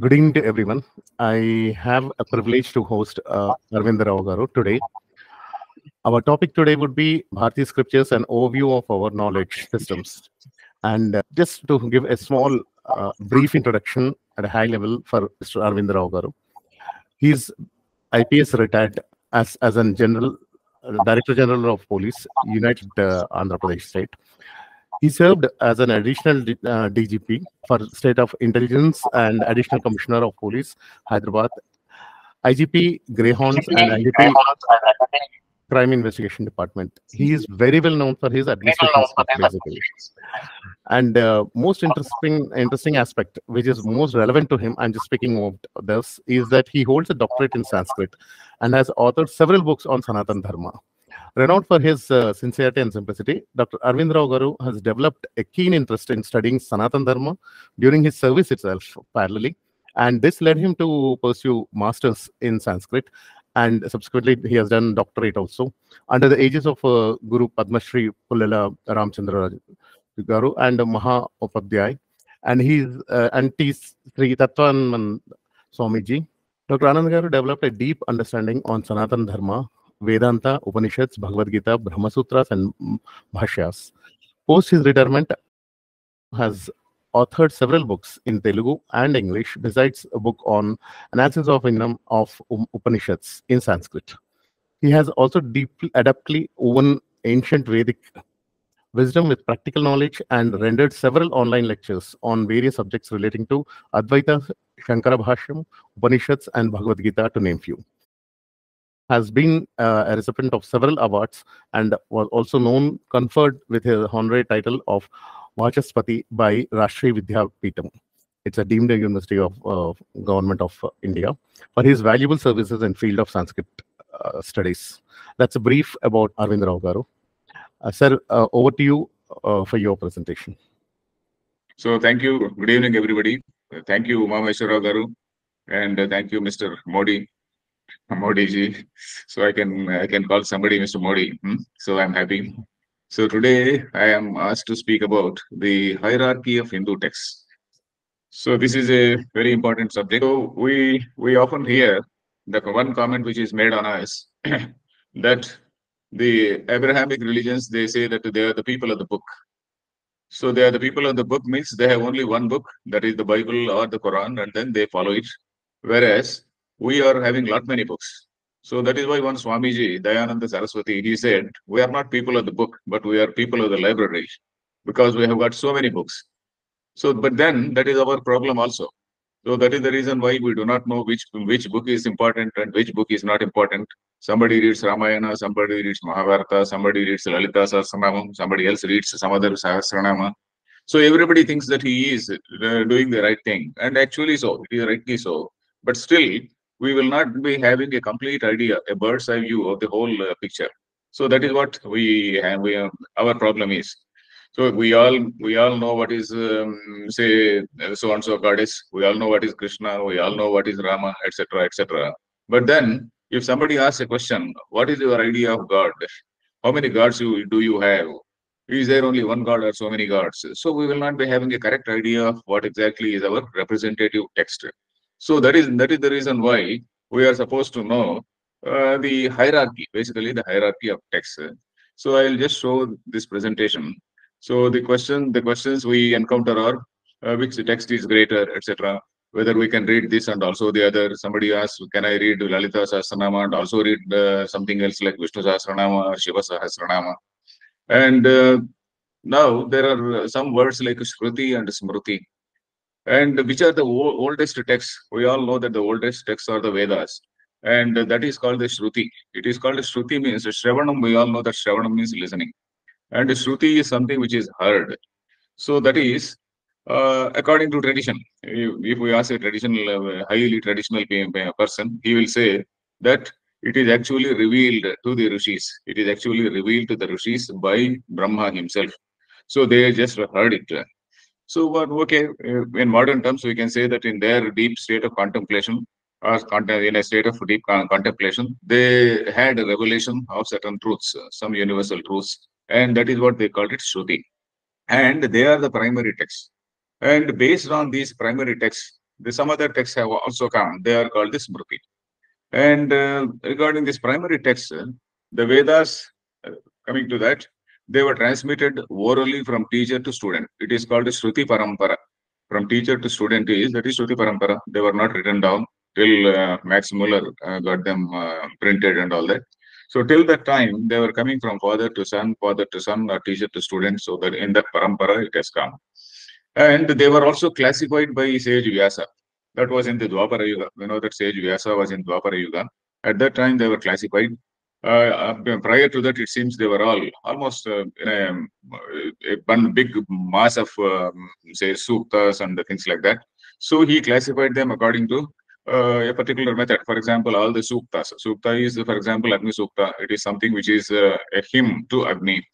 Good evening to everyone. I have a privilege to host Arvinda Rao Garu today. Our topic today would be Bharatiya Scriptures, an overview of our knowledge systems. And just to give a small brief introduction at a high level for Mr. Arvinda Rao Garu. He is IPS retired as a general, Director General of Police, United Andhra Pradesh State. He served as an additional DGP for State of Intelligence and Additional Commissioner of Police, Hyderabad, IGP Greyhounds and IGP Crime Investigation Department. He is very well known for his administration, basically. And most interesting aspect, which is most relevant to him, I'm just speaking of this, is that he holds a doctorate in Sanskrit and has authored several books on sanatana dharma. Renowned for his sincerity and simplicity, Dr. Arvinda Rao Garu has developed a keen interest in studying sanatana dharma during his service itself, parallelly, and this led him to pursue masters in Sanskrit, and subsequently he has done doctorate also under the aegis of Guru Padmasri Pullela Ramachandra Raji Garu and Maha Upadhyay, and he's Kreetatvan Swamiji. Dr. Anand Garu developed a deep understanding on sanatana dharma, Vedanta, Upanishads, Bhagavad Gita, Brahma Sutras, and Bhashyas. Post his retirement, has authored several books in Telugu and English, besides a book on analysis of Indam of Upanishads in Sanskrit. He has also deeply, adeptly woven ancient Vedic wisdom with practical knowledge and rendered several online lectures on various subjects relating to Advaita, Shankaracharya, Upanishads, and Bhagavad Gita, to name few. Has been a recipient of several awards and was also known, conferred with his honorary title of Vachaspati by Rashtriya Vidyapeetham. It's a deemed university of Government of India for his valuable services in field of Sanskrit studies. That's a brief about Arvinda Rao Garu. Sir, over to you for your presentation. So thank you. Good evening, everybody. Thank you, Umamaheshwar Garu, and thank you, Mr. Modiji. So I can call somebody Mr. Modi. So I'm happy. So today I am asked to speak about the hierarchy of Hindu texts. So this is a very important subject. So we often hear the one comment which is made on us that the Abrahamic religions, they say that they are the people of the book. So they are the people of the book means they have only one book, that is the Bible or the Quran, and then they follow it. Whereas we are having lot many books. So that is why one Swamiji, Dayananda Saraswati, he said, we are not people of the book, but we are people of the library, because we have got so many books. So, but then that is our problem also. So that is the reason why we do not know which book is important and which book is not important. Somebody reads Ramayana, somebody reads Mahabharata, somebody reads Lalita Sahasranama, somebody else reads some other Sahasranama. So everybody thinks that he is doing the right thing. And actually so, it is rightly so. But still, we will not be having a complete idea, a bird's eye view of the whole picture. So that is what our problem is. So we all know what is say so and so goddess. We all know what is Krishna. We all know what is Rama, etc., etc. But then, if somebody asks a question, what is your idea of God? How many gods do you have? Is there only one God or so many gods? So we will not be having a correct idea of what exactly is our representative text. So that is the reason why we are supposed to know the hierarchy, basically the hierarchy of texts. So I'll just show this presentation. So the questions we encounter are which text is greater, etc. Whether we can read this and also the other. Somebody asks, can I read Lalita Sahasranama and also read something else like Vishnu Sahasranama or Shiva Sahasranama? And now there are some words like Shruti and Smriti, and which are the oldest texts. We all know that the oldest texts are the Vedas, and that is called the Shruti. It is called Shruti means Shravanam. We all know that Shravanam means listening, and Shruti is something which is heard. So that is according to tradition. If we ask a traditional, highly traditional person, he will say that it is actually revealed to the Rishis. It is actually revealed to the Rishis by Brahma himself. So they just heard it. So, but okay, in modern terms, we can say that in their deep state of contemplation, or in a state of deep contemplation, they had a revelation of certain truths, some universal truths, and that is what they called it Shruti. And they are the primary texts. And based on these primary texts, some other texts have also come. They are called the Smriti. And regarding this primary text, the Vedas, coming to that, they were transmitted orally from teacher to student. It is called the Shruti Parampara. From teacher to student is, that is Shruti Parampara. They were not written down till Max Muller got them printed and all that. So till that time, they were coming from father to son, or teacher to student. So that in that Parampara, it has come. And they were also classified by sage Vyasa. That was in the Dwapara Yuga. We know that sage Vyasa was in Dwapara Yuga. At that time, they were classified. Prior to that, it seems they were all almost one big mass of, say, suktas and things like that. So he classified them according to a particular method. For example, all the suktas. Sukta is, for example, Agni Sukta. It is something which is a hymn to Agni.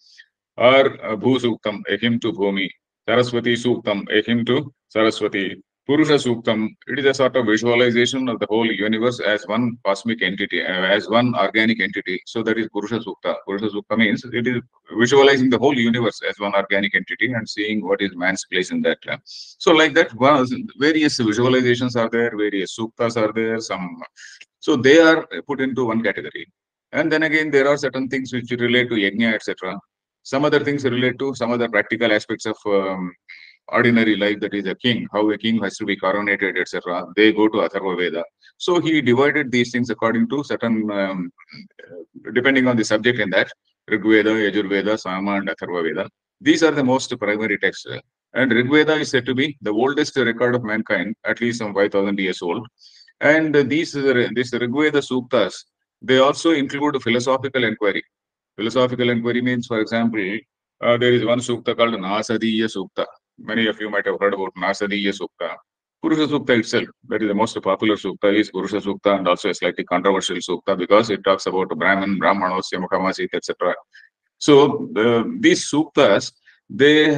Or Bhu Suktam, a hymn to Bhumi. Saraswati Suktam, a hymn to Saraswati. Purusha Suktam, it is a sort of visualization of the whole universe as one cosmic entity, as one organic entity. So that is Purusha Sukta. Purusha Sukta means it is visualizing the whole universe as one organic entity and seeing what is man's place in that. So like that, various visualizations are there, various suktas are there, some. So they are put into one category. And then again, there are certain things which relate to yajna, etc. Some other things relate to some other practical aspects of ordinary life, that is a king, how a king has to be coronated, etc. They go to Atharva Veda. So he divided these things according to certain, depending on the subject in that, Rig Veda, Yajur Veda, Sama and Atharva Veda. These are the most primary texts. And Rig Veda is said to be the oldest record of mankind, at least some 5,000 years old. And these Rig Veda Suktas, they also include philosophical inquiry. Philosophical inquiry means, for example, there is one Sukta called Nasadiya Sukta. Many of you might have heard about Nasadiya Sukta. Purusha Sukta itself, that is the most popular Sukta, is Purusha Sukta, and also a slightly controversial Sukta because it talks about Brahman, Brahmanos, Yamakamasit, etc. So these Suktas, they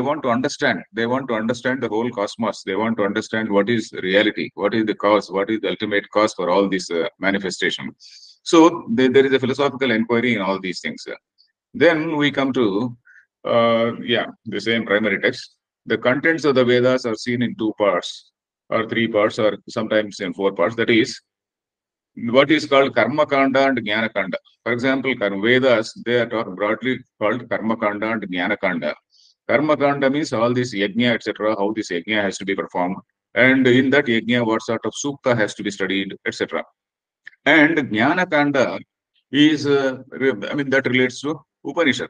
want to understand. They want to understand the whole cosmos. They want to understand what is reality, what is the cause, what is the ultimate cause for all this manifestation. So there is a philosophical inquiry in all these things. Then we come to the same primary text. The contents of the Vedas are seen in 2 parts or 3 parts or sometimes in 4 parts. That is, what is called Karma Kanda and Jnana Kanda. For example, Vedas, they are broadly called Karma Kanda and Jnana Kanda. Karma Kanda means all this yajna, etc., how this yajna has to be performed. And in that yajna, what sort of sukta has to be studied, etc. And Jnana Kanda is, that relates to Upanishad.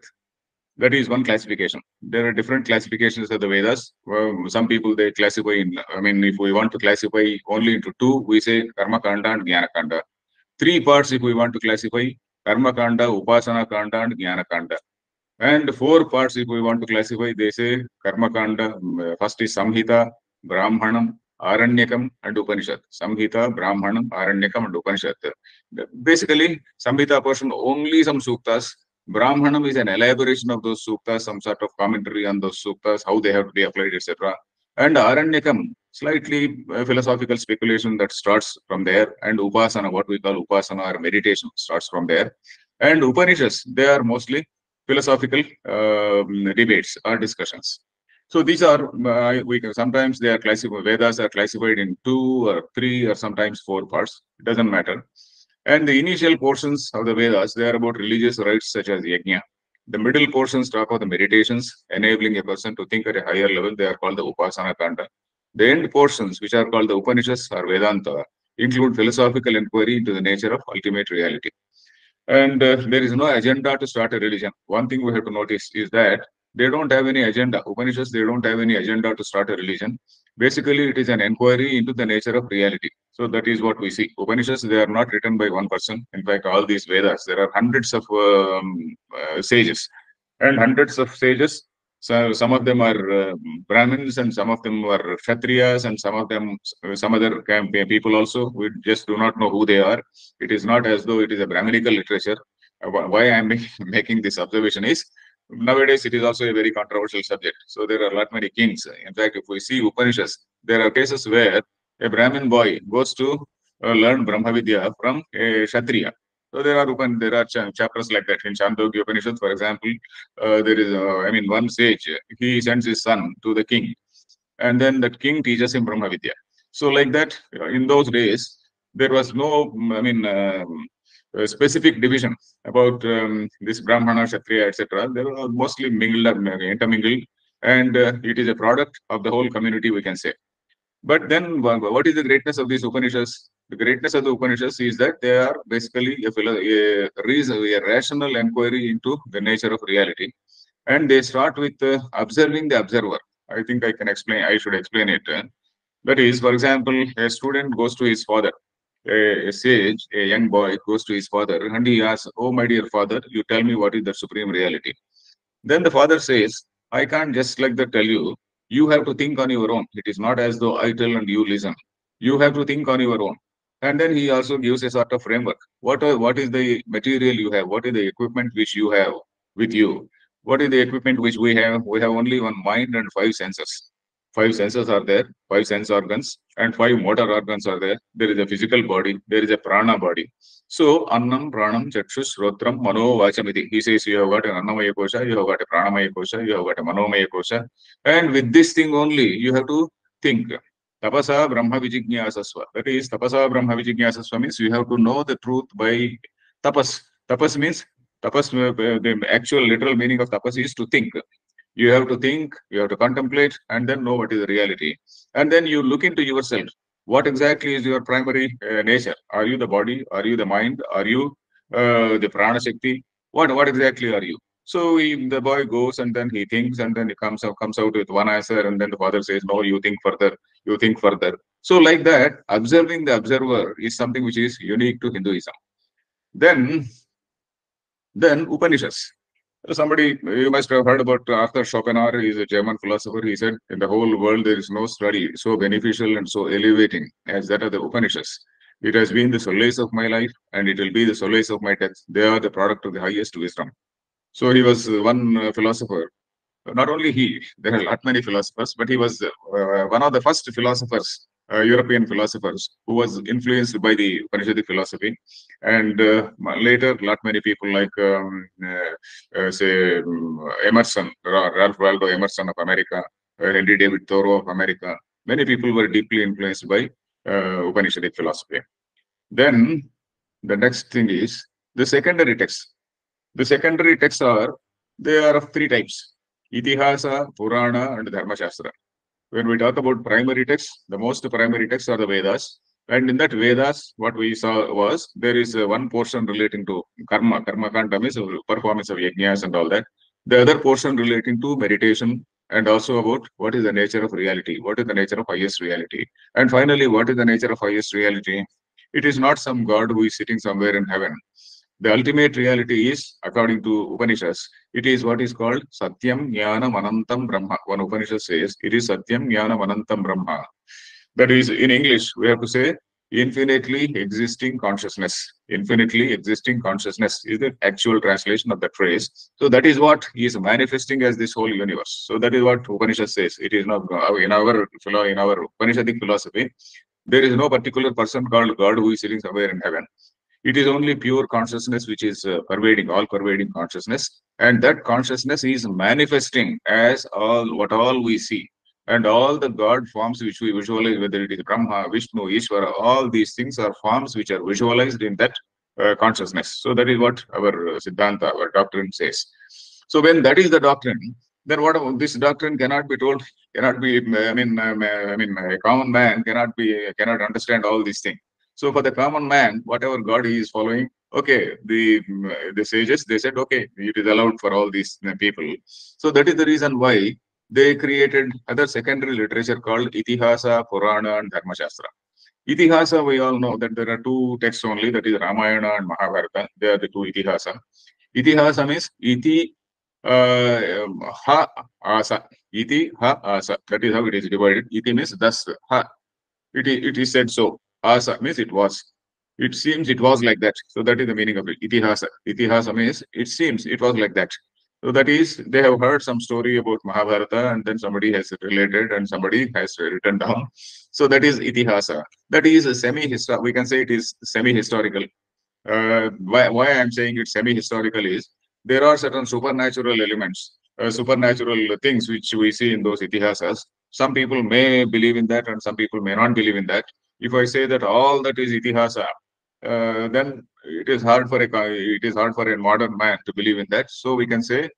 That is one classification. There are different classifications of the Vedas. Well, some people they classify in, if we want to classify only into 2, we say Karma Kanda and Jnana Kanda. 3 parts if we want to classify, Karma Kanda, Upasana Kanda and Jnana Kanda. And 4 parts if we want to classify, they say Karma Kanda, first is Samhita, Brahmanam, Aranyakam and Upanishad. Samhita, Brahmanam, Aranyakam and Upanishad. Basically, Samhita portion only some suktas. Brahmanam is an elaboration of those suktas, some sort of commentary on those suktas, how they have to be applied, etc. And Aranyakam, slightly philosophical speculation that starts from there. And Upasana, what we call Upasana or meditation, starts from there. And Upanishads, they are mostly philosophical debates or discussions. So these are, sometimes they are classified, Vedas are classified in 2 or 3 or sometimes 4 parts. It doesn't matter. And the initial portions of the Vedas, they are about religious rites such as yajna. The middle portions talk of the meditations, enabling a person to think at a higher level. They are called the Upasana Kanda. The end portions, which are called the Upanishads or Vedanta, include philosophical inquiry into the nature of ultimate reality. And there is no agenda to start a religion. One thing we have to notice is that they don't have any agenda. Upanishads, they don't have any agenda to start a religion. Basically, it is an inquiry into the nature of reality. So that is what we see. Upanishads, they are not written by one person. In fact, all these Vedas, there are hundreds of sages. And hundreds of sages, so some of them are Brahmins and some of them are Kshatriyas and some of them, some other people also. We just do not know who they are. It is not as though it is a Brahminical literature. Why I am making this observation is, nowadays, it is also a very controversial subject. So there are not many kings. In fact, if we see Upanishads, there are cases where a Brahmin boy goes to learn Brahmavidya from a Kshatriya. So there are chapters like that. In Chandogya Upanishad, for example, there is, one sage, he sends his son to the king. And then the king teaches him Brahmavidya. So like that, in those days, there was no, specific division about this Brahmana, Kshatriya, etc. They were mostly mingled or intermingled, and it is a product of the whole community, we can say. But then, what is the greatness of these Upanishads? The greatness of the Upanishads is that they are basically a rational inquiry into the nature of reality, and they start with observing the observer. I think I can explain. I should explain it. That is, for example, a student goes to his father, a sage, a young boy goes to his father, and he asks, "Oh, my dear father, you tell me what is the supreme reality." Then the father says, "I can't just like that tell you. You have to think on your own. It is not as though I tell and you listen. You have to think on your own." And then he also gives a sort of framework. What is the material you have? What is the equipment which you have with you? What is the equipment which we have? We have only one mind and five senses. Five senses are there, five sense organs, and five motor organs are there. There is a physical body, there is a prana body. So, annam, pranam, chakshus, shrotram, mano, vachamiti. He says you have got an annamaya kosha, you have got a pranamaya kosha, you have got a manomaya kosha. And with this thing only, you have to think. Tapasa brahma vijignyasasva. That is, tapasa brahma vijignyasasva means you have to know the truth by tapas. Tapas means, tapas, the actual literal meaning of tapas is to think. You have to think, you have to contemplate, and then know what is the reality. And then you look into yourself. What exactly is your primary nature? Are you the body? Are you the mind? Are you the prana shakti? What exactly are you? So the boy goes and then he thinks, and then he comes out with one answer, and then the father says, "No, you think further, you think further." So like that, observing the observer is something which is unique to Hinduism. Then Upanishads. Somebody, you must have heard about Arthur Schopenhauer. He is a German philosopher. He said, in the whole world, there is no study so beneficial and so elevating as that of the Upanishads. It has been the solace of my life, and it will be the solace of my death. They are the product of the highest wisdom. So he was one philosopher. Not only he, there are not many philosophers, but he was one of the first philosophers, European philosophers, who was influenced by the Upanishadic philosophy. And later, lot many people like, say, Emerson, Ralph Waldo Emerson of America, Henry David Thoreau of America, many people were deeply influenced by Upanishadic philosophy. Then, the next thing is the secondary texts. The secondary texts are of three types: Itihasa, Purana, and Dharma Shastra. When we talk about primary texts, the most primary texts are the Vedas. And in that Vedas, what we saw was, there is one portion relating to karma. Karma kanda means performance of yajnas and all that. The other portion relating to meditation, and also about what is the nature of reality, what is the nature of highest reality. And finally, what is the nature of highest reality? It is not some god who is sitting somewhere in heaven. The ultimate reality is, according to Upanishads, it is what is called Satyam Jnana Anantam Brahma. One Upanishad says, it is Satyam Jnana Anantam Brahma. That is, in English, we have to say, infinitely existing consciousness. Infinitely existing consciousness is the actual translation of that phrase. So that is what is manifesting as this whole universe. So that is what Upanishad says. It is not, in our Upanishadic philosophy, there is no particular person called God who is sitting somewhere in heaven. It is only pure consciousness which is pervading, all-pervading consciousness. And that consciousness is manifesting as all what all we see. And all the God forms which we visualize, whether it is Brahma, Vishnu, Ishvara, all these things are forms which are visualized in that consciousness. So that is what our Siddhanta, our doctrine says. So when that is the doctrine, then what this doctrine cannot be told, cannot be, a common man cannot understand all these things. So for the common man, whatever God he is following, okay, the sages, they said, okay, it is allowed for all these people. So that is the reason why they created other secondary literature called Itihasa, Purana, and Dharma Shastra. Itihasa, we all know that there are two texts only, that is Ramayana and Mahabharata. They are the two Itihasa. Itihasa means Iti-ha-asa. Iti-ha-asa. That is how it is divided. Iti means thus, ha. It is said so. Asa means it was. It seems it was like that. So that is the meaning of it. Itihasa. Itihasa means it seems it was like that. So that is, they have heard some story about Mahabharata, and then somebody has related and somebody has written down. So that is Itihasa. That is a semi-historical. We can say it is semi-historical. Why I am saying it semi-historical is, there are certain supernatural elements, supernatural things which we see in those Itihasas. Some people may believe in that and some people may not believe in that. If I say that all that is itihasa, then it is hard for a modern man to believe in that. So we can say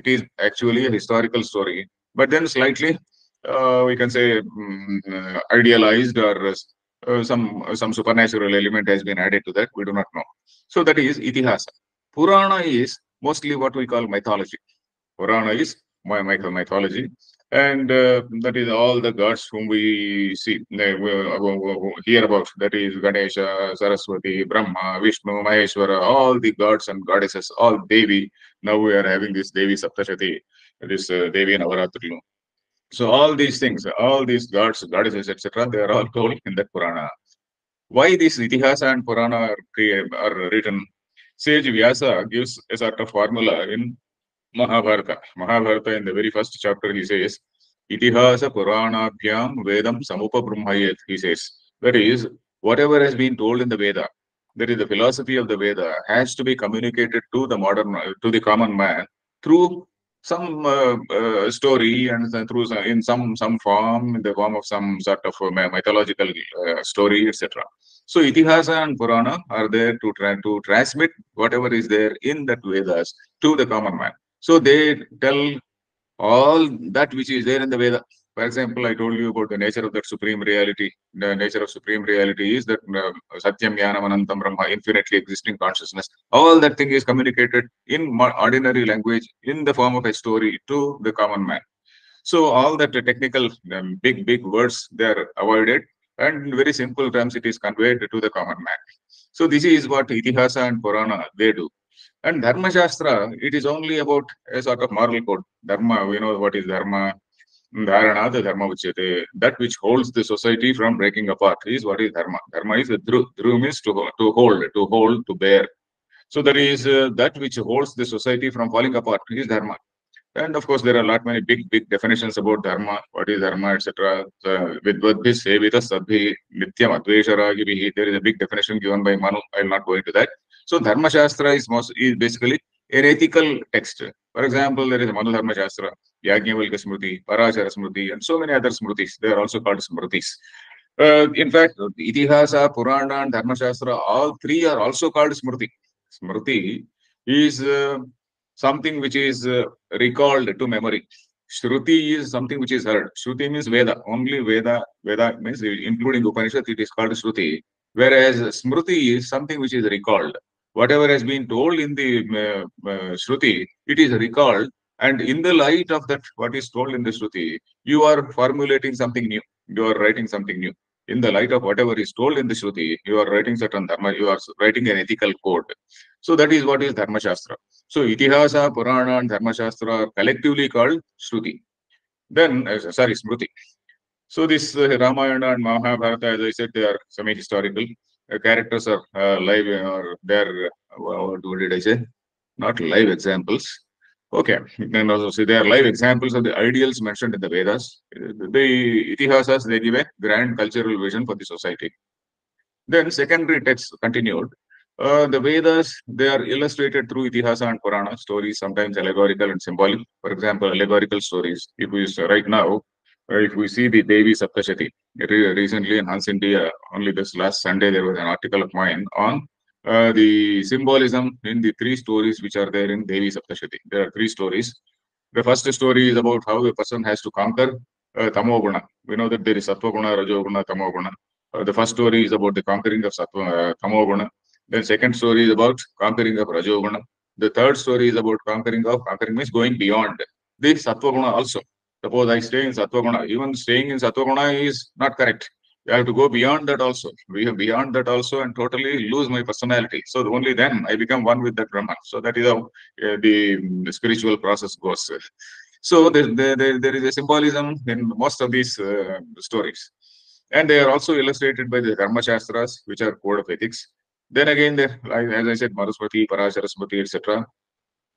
it is actually a historical story, but then slightly we can say idealized, or some supernatural element has been added to that. We do not know. So that is itihasa. Purana is mostly what we call mythology. Purana is mythology, and that is all the gods whom we see, hear about. That is Ganesha, Saraswati, Brahma, Vishnu, Maheshwara, all the gods and goddesses, all Devi. Now we are having this Devi Saptashati, this Devi Navaratri. So all these things, all these gods, goddesses, etc., they are all told in that Purana. Why this Itihasa and Purana are written? Sage Vyasa gives a sort of formula in Mahabharata. Mahabharata, in the very first chapter, he says, Itihasa Puranabhyam Vedam Samupa Brahmayet, he says. That is, whatever has been told in the Veda, that is the philosophy of the Veda, has to be communicated to the modern, to the common man through some story, and through in some form, in the form of some sort of mythological story, etc. So Itihasa and Purana are there to transmit whatever is there in that Vedas to the common man. So they tell all that which is there in the Veda. For example, I told you about the nature of that supreme reality. The nature of supreme reality is that Satyam Jnanam Anantam Brahma, infinitely existing consciousness. All that thing is communicated in ordinary language in the form of a story to the common man. So all that technical big words, they are avoided, and in very simple terms it is conveyed to the common man. So this is what Itihasa and Purana, they do. And Dharma Shastra, it is only about a sort of moral code. Dharma, we know what is dharma. Dharana, the dharma uchyate, that which holds the society from breaking apart is what is dharma. Dharma is the dhru means to hold, to bear. So that is that which holds the society from falling apart is dharma. And of course, there are lot many big definitions about dharma, what is dharma, etc. Vidvadbhi sevita sadbhi nityam advesharagibihi. There is a big definition given by Manu. I will not go into that. So Dharma Shastra is basically an ethical text. For example, there is Manu Dharma Shastra, Yajnavalkya Smriti, Parashara Smriti, and so many other Smritis. They are also called Smritis. In fact, Itihasa, Purana, and Dharma Shastra, all three are also called Smriti. Smriti is something which is recalled to memory. Shruti is something which is heard. Shruti means Veda. Only Veda means including Upanishad, it is called Shruti. Whereas Smriti is something which is recalled. Whatever has been told in the Shruti, it is recalled. And in the light of that, what is told in the Shruti, you are formulating something new. You are writing something new. In the light of whatever is told in the Shruti, you are writing certain dharma. You are writing an ethical code. So that is what is Dharma Shastra. So Itihasa, Purana, and Dharma Shastra are collectively called Shruti. Then, Smriti. So this Ramayana and Mahabharata, as I said, they are semi-historical. Characters are live, or they are, what did I say? Not live examples. Okay, you can also see they are live examples of the ideals mentioned in the Vedas. The Itihasas, they give a grand cultural vision for the society. Then secondary texts continued. The Vedas, they are illustrated through Itihasa and Purana stories, sometimes allegorical and symbolic. For example, allegorical stories. If we right now, if we see the Devi Saptashati, recently in Hans India, only this last Sunday, there was an article of mine on the symbolism in the three stories which are there in Devi Saptashati. There are three stories. The first story is about how a person has to conquer Tamoguna. We know that there is Sattvaguna, Rajoguna, Tamoguna. The first story is about the conquering of Tamoguna. Then second story is about conquering of Rajoguna. The third story is about conquering means going beyond the Sattvaguna also. Suppose I stay in Sattvaguna. Even staying in Sattvaguna is not correct. I have to go beyond that also. We have beyond that also and totally lose my personality. So only then I become one with that Brahman. So that is how the spiritual process goes. So there is a symbolism in most of these stories. And they are also illustrated by the Dharma Shastras, which are code of ethics. Then again, as I said, Marusmriti, Parashara Smriti, etc.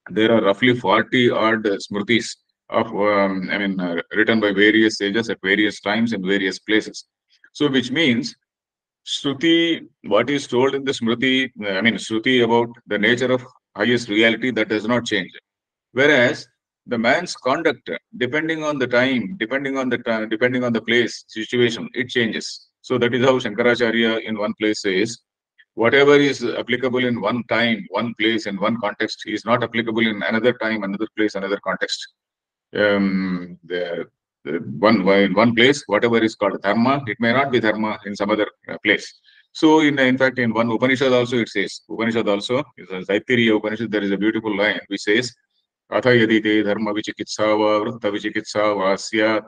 There are roughly 40 odd Smritis written by various sages at various times in various places. So, which means Shruti, what is told in the Smriti, Shruti about the nature of highest reality, that does not change. Whereas the man's conduct, depending on the time, depending on the place, situation, it changes. So that is how Shankaracharya in one place says, whatever is applicable in one time, one place, and one context is not applicable in another time, another place, another context. In one place, whatever is called dharma, it may not be dharma in some other place. So in fact, in one Upanishad also it says, is a Taiitiriya Upanishad, there is a beautiful line which says, Atha yadi te dharma vichikitsava vrutta vichikitsava asyat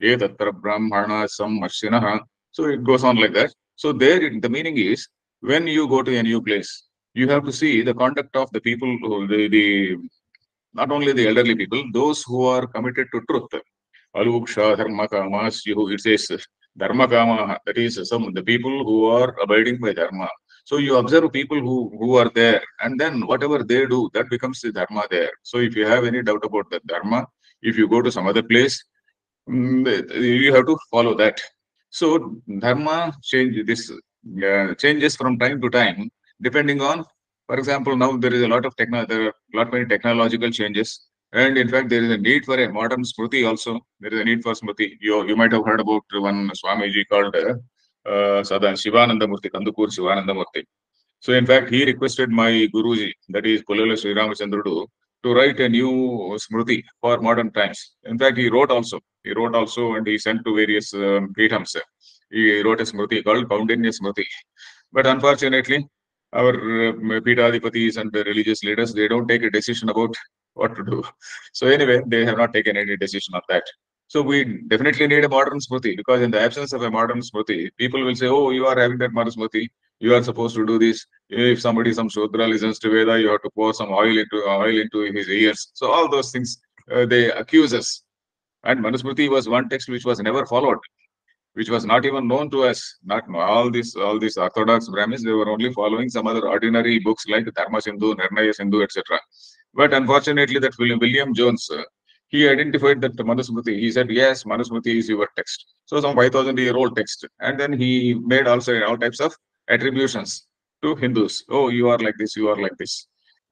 etatra brahmana sammashinaha. So it goes on like that. So there the meaning is, when you go to a new place, you have to see the conduct of the people, not only the elderly people, those who are committed to truth. Aluksha dharma kamas, it says, dharma kama, that is the people who are abiding by dharma. So you observe people who are there, and then whatever they do, that becomes the dharma there. So if you have any doubt about the dharma, if you go to some other place, you have to follow that. So dharma changes from time to time, depending on, for example, now there is a lot of many technological changes. And in fact, there is a need for a modern smriti also. There is a need for smriti. You might have heard about one Swamiji called Shivananda Murthy, Kandukur Shivananda Murthy. So in fact, he requested my Guruji, that is Pullela Sri Ramachandra, to write a new smriti for modern times. In fact, he wrote also. He wrote also, and he sent to various preetams. He wrote a smriti called Kaundinya Smriti. But unfortunately, our Peethadhipatis and the religious leaders, they don't take a decision about what to do. So anyway, they have not taken any decision on that. So we definitely need a modern smriti, because in the absence of a modern smriti, people will say, oh, you are having that modern smriti, you are supposed to do this. If somebody, some Shudra listens to Veda, you have to pour some oil into his ears. So all those things, they accuse us. And Manusmriti was one text which was never followed, which was not even known to us. Not all these orthodox Brahmins, they were only following some other ordinary books like Dharma Sindhu, Nirnaya Sindhu, etc. But unfortunately, that William Jones, he identified that Manusmriti. He said, yes, Manusmriti is your text. So some 5,000-year-old text. And then he made also all types of attributions to Hindus. Oh, you are like this, you are like this.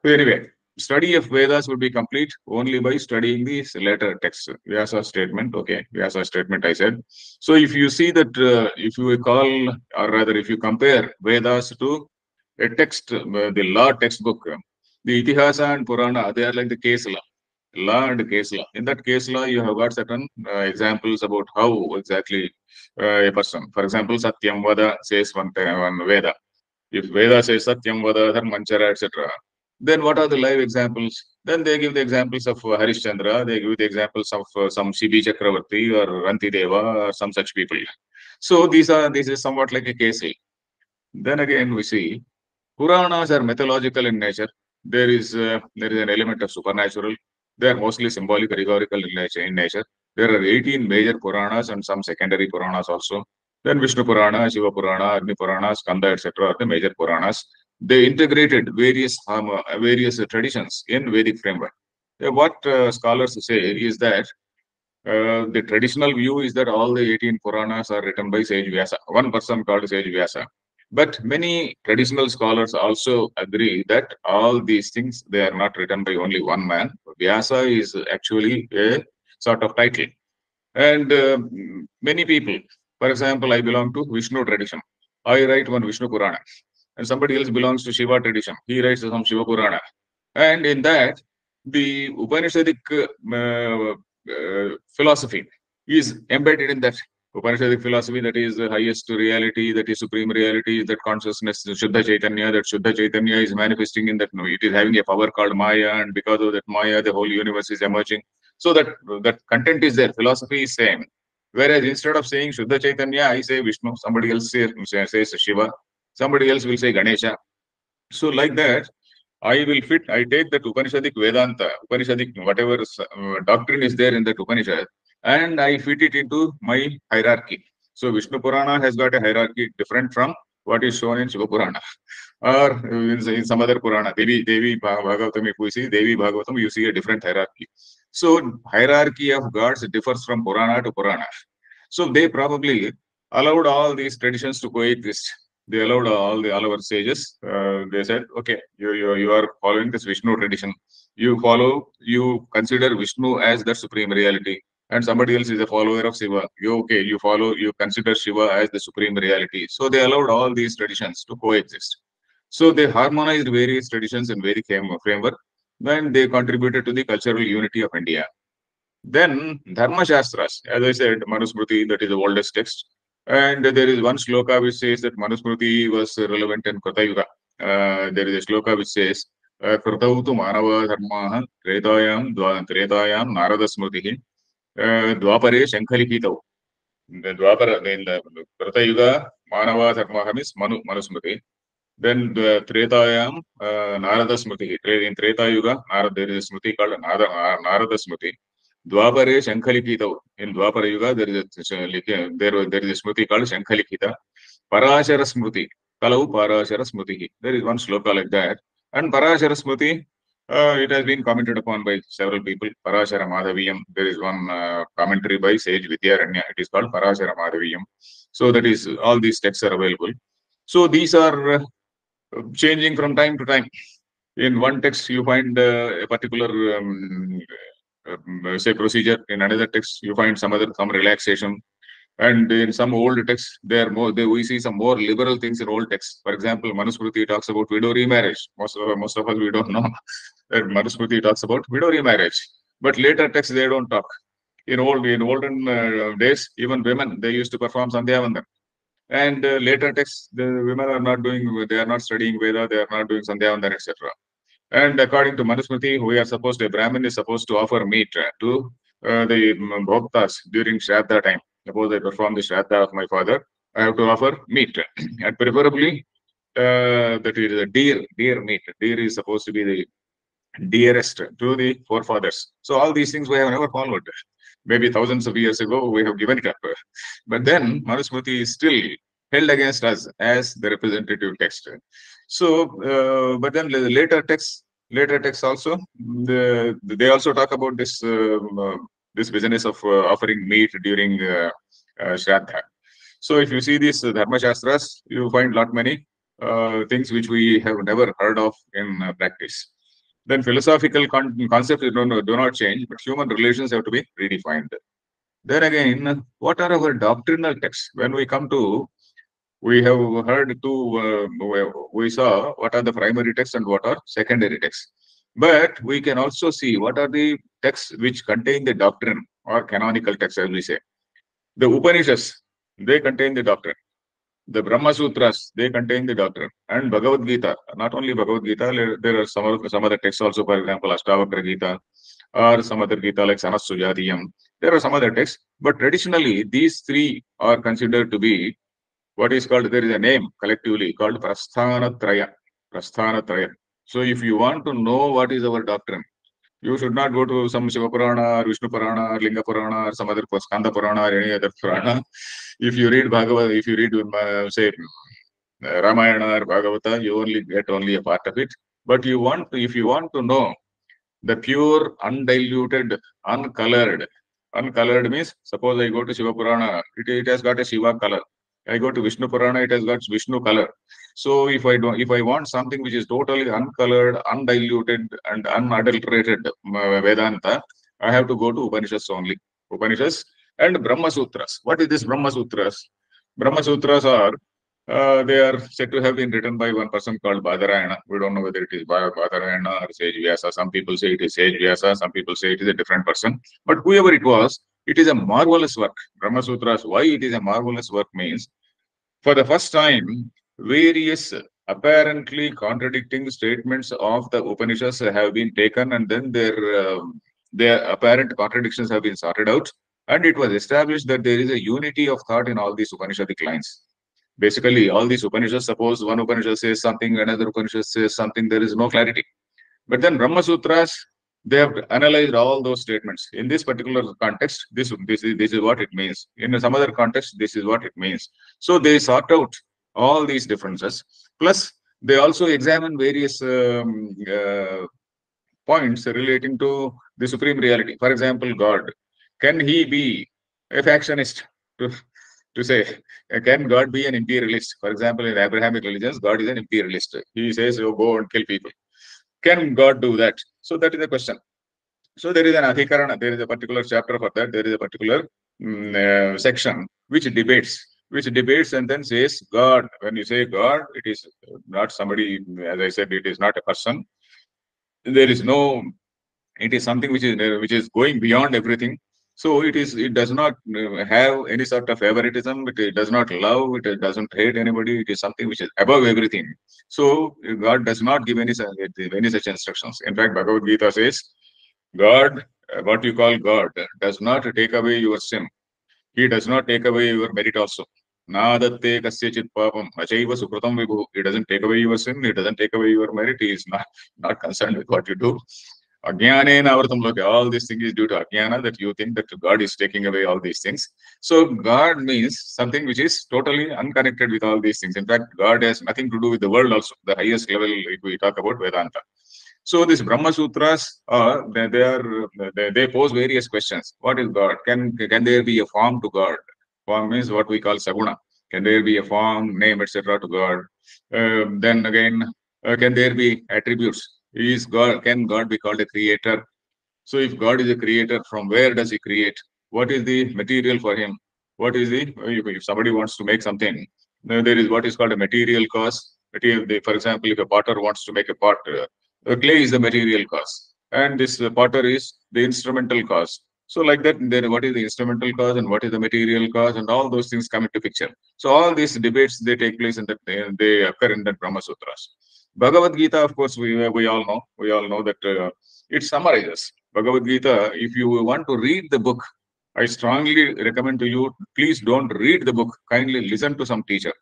So anyway, study of Vedas would be complete only by studying these later texts. Vyasa statement, okay, Vyasa statement I said. So if you see that, if you compare Vedas to a text, the law textbook, the Itihasa and Purana, they are like the case law. In that case law, you have got certain examples about how exactly a person. For example, Satyam Vada says one Veda. If Veda says Satyam Vada, Dharmanchara, etc., then what are the live examples? Then they give the examples of Harishchandra, they give the examples of some Sibi Chakravarti or Rantideva or some such people. So this is somewhat like a case law. Then again, we see Puranas are mythological in nature. There is an element of supernatural. They are mostly symbolic, allegorical in nature. There are 18 major Puranas and some secondary Puranas also. Then Vishnu Purana, Shiva Purana, Agni Purana, Skanda, etc. are the major Puranas. They integrated various traditions in Vedic framework. What scholars say is that the traditional view is that all the 18 Puranas are written by Sage Vyasa, one person called Sage Vyasa. But many traditional scholars also agree that all these things, they are not written by only one man. Vyasa is actually a sort of title. And many people, for example, I belong to Vishnu tradition. I write one Vishnu Purana. And somebody else belongs to Shiva tradition. He writes some Shiva Purana. And in that, the Upanishadic philosophy is embedded in that. Upanishadic philosophy, that is the highest reality, that is supreme reality, that consciousness, Shuddha Chaitanya, that Shuddha Chaitanya is manifesting in that. No, it is having a power called Maya, and because of that Maya, the whole universe is emerging. So that content is there, philosophy is same. Whereas instead of saying Shuddha Chaitanya, I say Vishnu, somebody else says Shiva, somebody else will say Ganesha. So like that, I take that Upanishadic Vedanta, Upanishadic whatever doctrine is there in that Upanishad, and I fit it into my hierarchy. So Vishnu Purana has got a hierarchy different from what is shown in Shiva Purana or in some other Purana. Devi Bhagavatam, if we see Devi Bhagavatam, you see a different hierarchy. So hierarchy of gods differs from Purana to Purana. So they probably allowed all these traditions to coexist. They allowed all our sages. They said, okay, you are following this Vishnu tradition. you consider Vishnu as the supreme reality, and somebody else is a follower of Shiva. You consider Shiva as the supreme reality. So they allowed all these traditions to coexist. So they harmonized various traditions in very framework, and they contributed to the cultural unity of India. Then Dharma Shastras, as I said, Manusmriti, that is the oldest text. And there is one shloka which says that Manusmriti was relevant in Kratayuga. There is a shloka which says, Kratautu Manava Dharmaha, Tretayam, Tretayam, Narada Smritihi, Dwapare Shankarikitau. Then Dwapara, then Kratayuga, Manava Dharmaha means Manusmriti. Then the Tretayam, Narada Smritihi. In Tretayuga, there is a smriti called Narada Smriti. Dwapare Shankarikitau. In Dwapara Yuga, there is a smriti called Shankarikita. Parashara Smriti. Kalau Parashara Smritihi. There is one shloka like that. And Parashara Smriti, it has been commented upon by several people. Parashara Madhaviyam. There is one commentary by sage Vidyaranya. It is called Parashara Madhaviyam. So that is, all these texts are available. So these are changing from time to time. In one text, you find a particular say procedure. In another text, you find some relaxation. And in some old texts, we see some more liberal things in old texts. For example, Manusmriti talks about widow remarriage. Most of us, we don't know that Manusmriti talks about widow remarriage. But later texts, they don't talk. In olden days, even women, they used to perform Sandhyavandan. And later texts, the women are not doing, they are not studying Veda, they are not doing Sandhyavandan, etc. And according to Manusmriti, a Brahmin is supposed to offer meat to the bhoktas during Shraddha time. Suppose I perform the Shraddha of my father, I have to offer meat. And preferably, that is a deer meat. Deer is supposed to be the dearest to the forefathers. So all these things we have never followed. Maybe thousands of years ago, we have given it up. But then, Manusmriti is still held against us as the representative text. So, but then the later texts also, they also talk about this this business of offering meat during Shraddha. So if you see these Dharma Shastras, you find lot many things which we have never heard of in practice. Then philosophical concepts do not change, but human relations have to be redefined. Then again, what are our doctrinal texts? When we come to, we saw what are the primary texts and what are secondary texts. But we can also see what are the texts which contain the doctrine, or canonical texts, as we say. The Upanishads, they contain the doctrine. The Brahma Sutras, they contain the doctrine. And Bhagavad Gita, not only Bhagavad Gita, there are some other texts also, for example, Ashtavakra Gita, or some other Gita like Sanasujatiyam. There are some other texts, but traditionally these three are considered to be what is called, there is a name collectively called Prasthanatraya. So if you want to know what is our doctrine, you should not go to some Shiva Purana or Vishnu Purana or Linga Purana or some other Skanda Purana or any other Purana. If you read Bhagavad, if you read say Ramayana or Bhagavata, you only get a part of it. But if you want to know the pure, undiluted, uncolored means, suppose I go to Shiva Purana, it has got a Shiva color. I go to Vishnu Purana, it has got Vishnu color. So if I want something which is totally uncolored, undiluted, and unadulterated Vedanta, I have to go to Upanishads only. Upanishads and Brahma Sutras. What is this Brahma Sutras? Brahma Sutras are, they are said to have been written by one person called Badarayana. We don't know whether it is Badarayana or Sage Vyasa. Some people say it is Sage Vyasa, some people say it is a different person. But whoever it was, it is a marvelous work. Brahma Sutras, why it is a marvelous work means, for the first time, various apparently contradicting statements of the Upanishads have been taken, and then their apparent contradictions have been sorted out. And it was established that there is a unity of thought in all these Upanishadic lines. Basically, all these Upanishads, suppose one Upanishad says something, another Upanishad says something, there is no clarity. But then Brahma Sutras, they have analyzed all those statements. In this particular context, this is what it means. In some other context, this is what it means. So they sort out all these differences. Plus, they also examine various points relating to the supreme reality. For example, God. Can he be a factionist? To say, can God be an imperialist? For example, in Abrahamic religions, God is an imperialist. He says, oh, go and kill people. Can God do that? So that is the question. So there is an adhikarana, there is a particular chapter for that, there is a particular section which debates and then says God. When you say God, it is not somebody, as I said, it is not a person. There is no, it is something which is going beyond everything. So it does not have any sort of favoritism, it does not love, it doesn't hate anybody, it is something which is above everything. So God does not give any such instructions. In fact, Bhagavad Gita says, God, what you call God, does not take away your sin. He does not take away your merit also. He doesn't take away your sin, he doesn't take away your merit, he is not concerned with what you do. All this thing is due to Ajnana, that you think that God is taking away all these things. So God means something which is totally unconnected with all these things. In fact, God has nothing to do with the world also, the highest level if we talk about Vedanta. So these Brahma Sutras, they pose various questions. What is God? Can there be a form to God? Form means what we call Saguna. Can there be a form, name, etc. to God? Then again, can there be attributes? Is God, can God be called a creator? So if God is a creator, from where does he create? What is the material for him? What is the, if somebody wants to make something, there is what is called a material cause. For example, if a potter wants to make a pot, the clay is the material cause and this potter is the instrumental cause. So like that, then what is the instrumental cause and what is the material cause, and all those things come into picture. So all these debates, they take place and they occur in the Brahma Sutras. Bhagavad Gita, of course, we all know that it summarizes. Bhagavad Gita, if you want to read the book, I strongly recommend to you, please don't read the book, kindly listen to some teacher.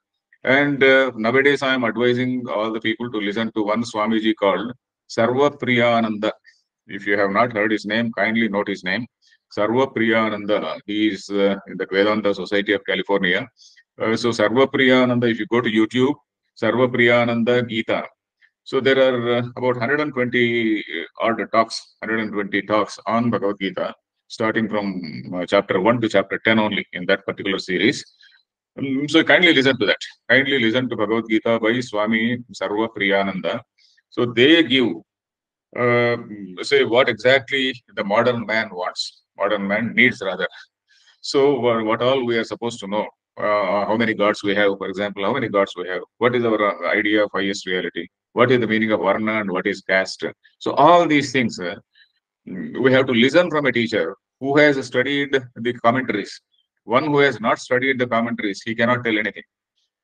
And nowadays I am advising all the people to listen to one Swamiji called Sarvapriyananda. If you have not heard his name, kindly note his name. Sarvapriyananda, he is in the Vedanta Society of California. So Sarvapriyananda, if you go to YouTube, Sarvapriyananda Gita. So there are about 120 odd talks, 120 talks on Bhagavad Gita, starting from chapter 1 to chapter 10 only in that particular series. So kindly listen to that. Kindly listen to Bhagavad Gita by Swami Sarvapriyananda. So they give, say what exactly the modern man wants, modern man needs rather. So what all we are supposed to know. How many gods we have, for example, how many gods we have, what is our idea of highest reality, what is the meaning of varna and what is caste. So all these things, we have to listen from a teacher who has studied the commentaries. One who has not studied the commentaries, he cannot tell anything.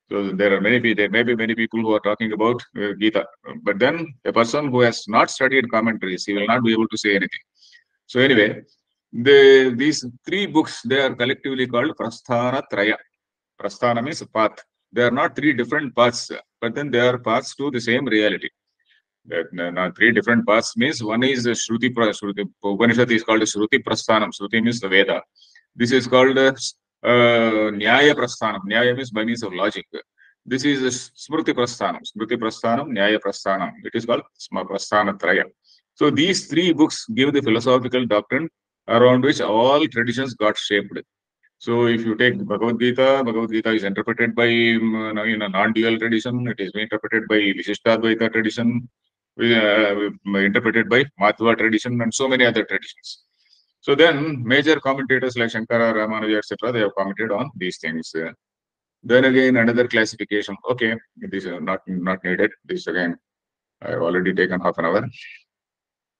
So there may be many people who are talking about Gita, but then a person who has not studied commentaries, he will not be able to say anything. So anyway, these three books, they are collectively called Prasthana Traya. Prasthana means path. They are not three different paths, but then they are paths to the same reality. Three different paths means one is Shruti Prasthana. Upanishad is called Shruti Prasthanam. Shruti means the Veda. This is called Nyaya Prasthanam. Nyaya means by means of logic. This is Smriti Prasthanam. Smriti Prasthanam, Nyaya Prasthanam. It is called Prasthana Traya. So these three books give the philosophical doctrine around which all traditions got shaped. So if you take Bhagavad Gita is interpreted by in a non-dual tradition, it is interpreted by Vishishtadvaita tradition, interpreted by Madhva tradition and so many other traditions. So then major commentators like Shankaracharya, Ramayan, etc., they have commented on these things. Then again another classification. Okay, this is not needed. This again, I have already taken half an hour.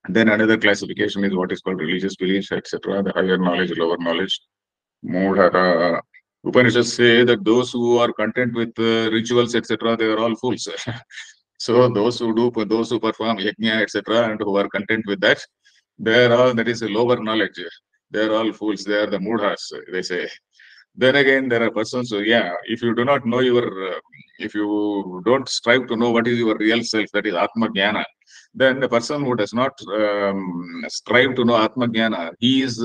Then another classification is what is called religious beliefs, etc., the higher knowledge, lower knowledge. Modhara. Upanishads say that those who are content with rituals, etc., they are all fools. So those who perform yajna, etc., and who are content with that, they are all, that is a lower knowledge. They are all fools. They are the mudhas, they say. Then again, there are persons who, if you do not know your, if you don't strive to know what is your real self, that is Atma Jnana, then the person who does not strive to know Atma Jnana, he is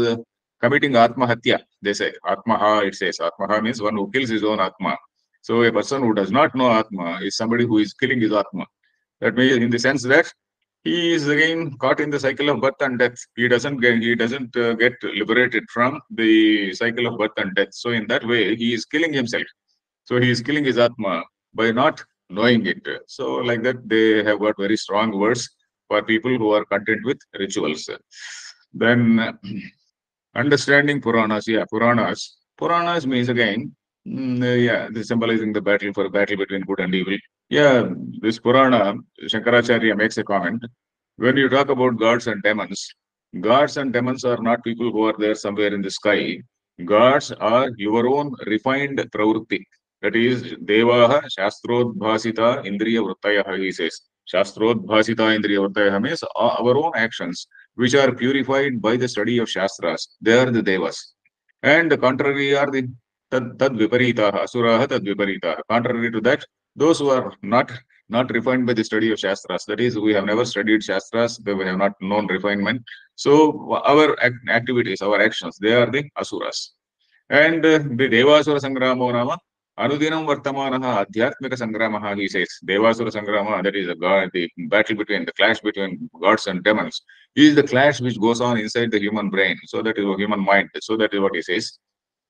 committing Atma Hatya, they say. Atmaha, it says. Atmaha means one who kills his own Atma. So a person who does not know Atma is somebody who is killing his Atma. That means in the sense that he is again caught in the cycle of birth and death. He doesn't get liberated from the cycle of birth and death. So in that way, he is killing himself. So he is killing his Atma by not knowing it. So like that, they have got very strong words for people who are content with rituals. Then understanding Puranas. Yeah, Puranas. Puranas means again, this symbolizing the battle for battle between good and evil. Yeah, this Purana, Shankaracharya makes a comment. When you talk about gods and demons are not people who are there somewhere in the sky. Gods are your own refined pravritti. That is, Devaha Shastrodbhasita Indriya Vruttayaha, he says. Shastrodbhasita Indriya Vruttayaha means our own actions, which are purified by the study of Shastras. They are the Devas. And the contrary are the Tadviparitaha, Asuraha Tadviparitaha. Contrary to that, those who are not refined by the study of Shastras. That is, we have never studied Shastras, we have not known refinement. So, our activities, our actions, they are the Asuras. And the Devasura Sangramo Nama, Anudinam Vartamanaha Adhyatmika Sangramaha, he says. Devasura Sangrama, that is a god, the battle between, the clash between gods and demons, is the clash which goes on inside the human brain. So, that is a human mind. So, that is what he says.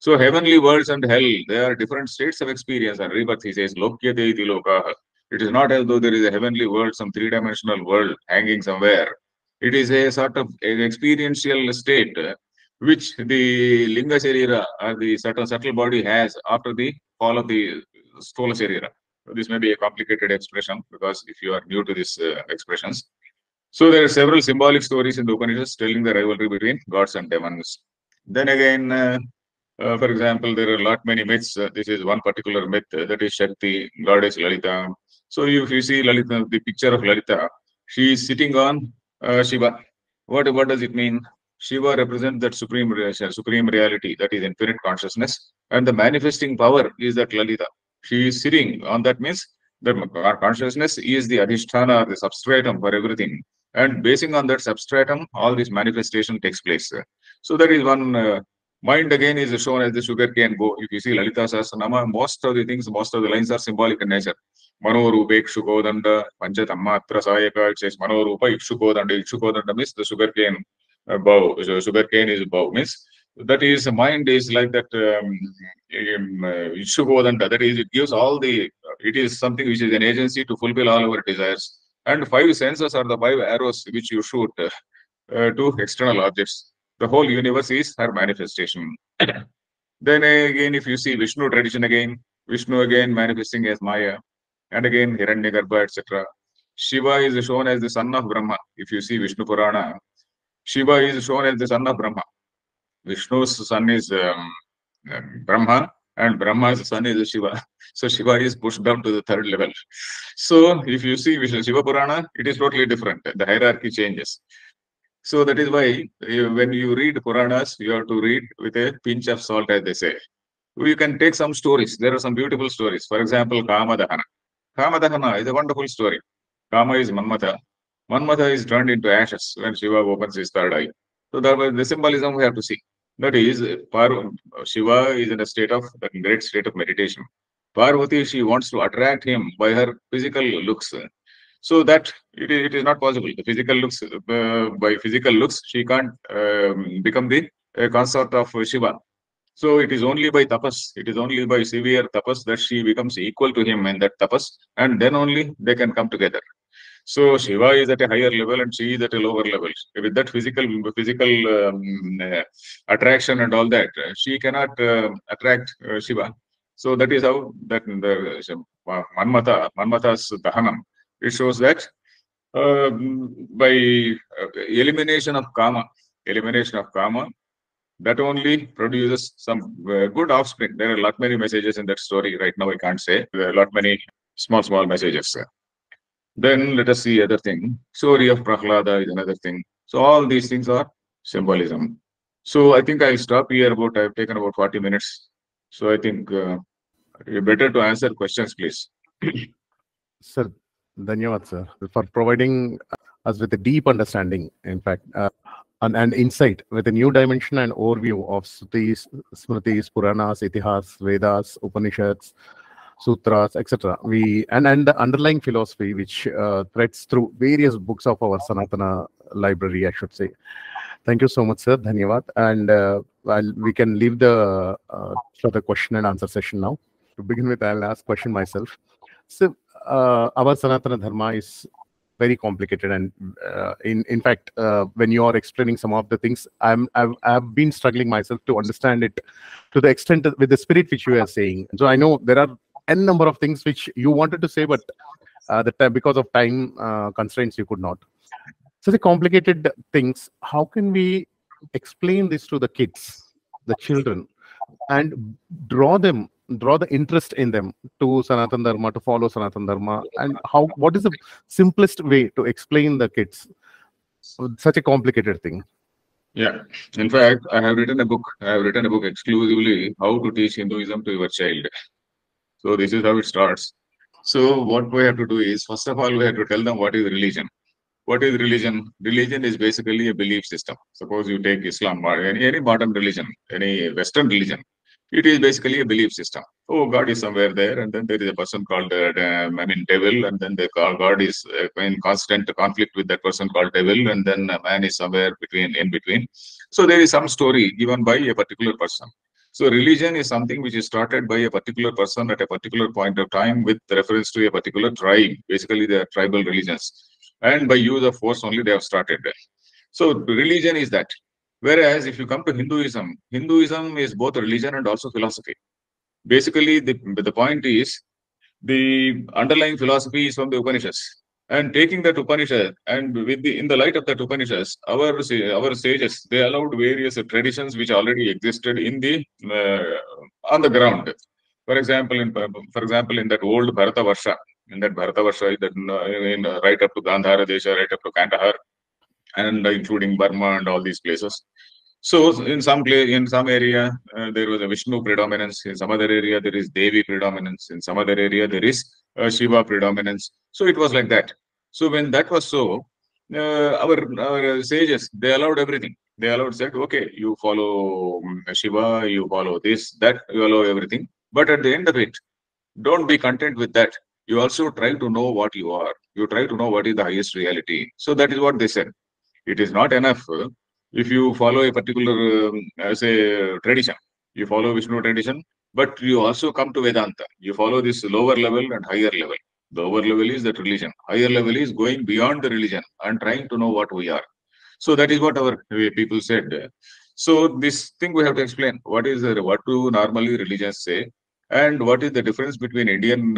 So, heavenly worlds and hell, they are different states of experience and rebirth, he says. Lokyate iti lokaha. It is not as though there is a heavenly world, some three-dimensional world hanging somewhere. It is a sort of an experiential state which the linga sharira or the subtle body has after the fall of the Stola sharira. So this may be a complicated expression because if you are new to these expressions. So there are several symbolic stories in the Upanishads telling the rivalry between gods and demons. Then again, for example, there are many myths. This is one particular myth, that is Shakti, goddess Lalita. So if you see Lalita, the picture of Lalita, she is sitting on Shiva. What does it mean? Shiva represents that supreme reality, that is infinite consciousness. And the manifesting power is that Lalita. She is sitting on that, means that our consciousness is the adhisthana, the substratum for everything. And basing on that substratum, all this manifestation takes place. So that is one. Mind again is shown as the sugarcane bow. If you see Lalita Sahasranama, most of the lines are symbolic in nature. Manorupa Ikshukodanda, Panchatamatra Sayaka, it says Manorupa Ikshukodanda. Ikshukodanda means the sugarcane bow. So sugarcane is bow, means that is, mind is like that Ikshukodanda. That is, it gives all the, it is something which is an agency to fulfill all our desires. And five senses are the five arrows which you shoot to external objects. The whole universe is her manifestation. Then again, if you see Vishnu tradition again, Vishnu again manifesting as Maya, and again Hiranyagarbha, etc. Shiva is shown as the son of Brahma. If you see Vishnu Purana, Shiva is shown as the son of Brahma. Vishnu's son is Brahma, and Brahma's son is Shiva. So Shiva is pushed down to the third level. So if you see Vishnu Shiva Purana, it is totally different. The hierarchy changes. So that is why when you read Puranas, you have to read with a pinch of salt, as they say. You can take some stories. There are some beautiful stories. For example, Kamadahana. Kamadahana is a wonderful story. Kama is Manmatha. Manmatha is turned into ashes when Shiva opens his third eye. So that was the symbolism we have to see. That is, Shiva is in a state of, that great state of meditation. Parvati, she wants to attract him by her physical looks. So that it is not possible. The physical looks, by physical looks, she can't become the consort of Shiva. So it is only by tapas, it is only by severe tapas that she becomes equal to him in that tapas, and then only they can come together. So Shiva is at a higher level and she is at a lower level. With that physical attraction and all that, she cannot attract Shiva. So that is how that Manmatha's Dahanam. It shows that by elimination of karma, that only produces some good offspring. There are many messages in that story. Right now I can't say. There are many small messages. Then let us see other thing. Story of Prahlada is another thing. So all these things are symbolism. So I think I'll stop here. I've taken about 40 minutes. So I think you're better to answer questions, please. Sir. Dhanyavad, sir, for providing us with a deep understanding, in fact, and insight with a new dimension and overview of Srutis, Smritis, Puranas, Itihas, Vedas, Upanishads, Sutras, etc. And the underlying philosophy which threads through various books of our Sanatana library, I should say. Thank you so much, sir. Dhanyavad. And we can leave the further question and answer session now. To begin with, I'll ask question myself. So, our Sanatana Dharma is very complicated, and in fact, when you are explaining some of the things, I've been struggling myself to understand it to the extent that, with the spirit which you are saying. So I know there are n number of things which you wanted to say, but because of time constraints, you could not. So the complicated things, how can we explain this to the kids, the children, and draw the interest in them to sanatana dharma, to follow sanatana dharma? And how, what is the simplest way to explain the kids such a complicated thing? Yeah, in fact, I have written a book exclusively, how to teach Hinduism to your child. So this is how it starts. So what we have to do is, first of all, we have to tell them what is religion. What is religion? Religion is basically a belief system. Suppose you take Islam or any modern religion, any Western religion. It is basically a belief system. Oh, God is somewhere there, and then there is a person called, devil, and then God is in constant conflict with that person called devil, and then man is somewhere in between. So there is some story given by a particular person. So religion is something which is started by a particular person at a particular point of time with reference to a particular tribe. Basically, they are tribal religions. And by use of force only they have started. So religion is that. Whereas if you come to Hinduism, Hinduism is both a religion and also philosophy. Basically, the point is, the underlying philosophy is from the Upanishads. And taking that Upanishad, and in the light of that Upanishads, our sages, they allowed various traditions which already existed in the on the ground. For example, in that old Bharata Varsha, right up to Gandhara Desha, right up to Kandahar, and including Burma and all these places. So in some area there was a Vishnu predominance, in some other area there is Devi predominance, in some other area there is Shiva predominance. So it was like that. So when that was so, our sages, they allowed everything. They allowed, said, okay, you follow Shiva, you follow this, that, you allow everything. But at the end of it, don't be content with that. You also try to know what you are. You try to know what is the highest reality. So that is what they said. It is not enough if you follow a particular, tradition. You follow Vishnu tradition, but you also come to Vedanta. You follow this lower level and higher level. The lower level is that religion. Higher level is going beyond the religion and trying to know what we are. So that is what our people said. So this thing we have to explain. What do normally religions say? And what is the difference between Indian,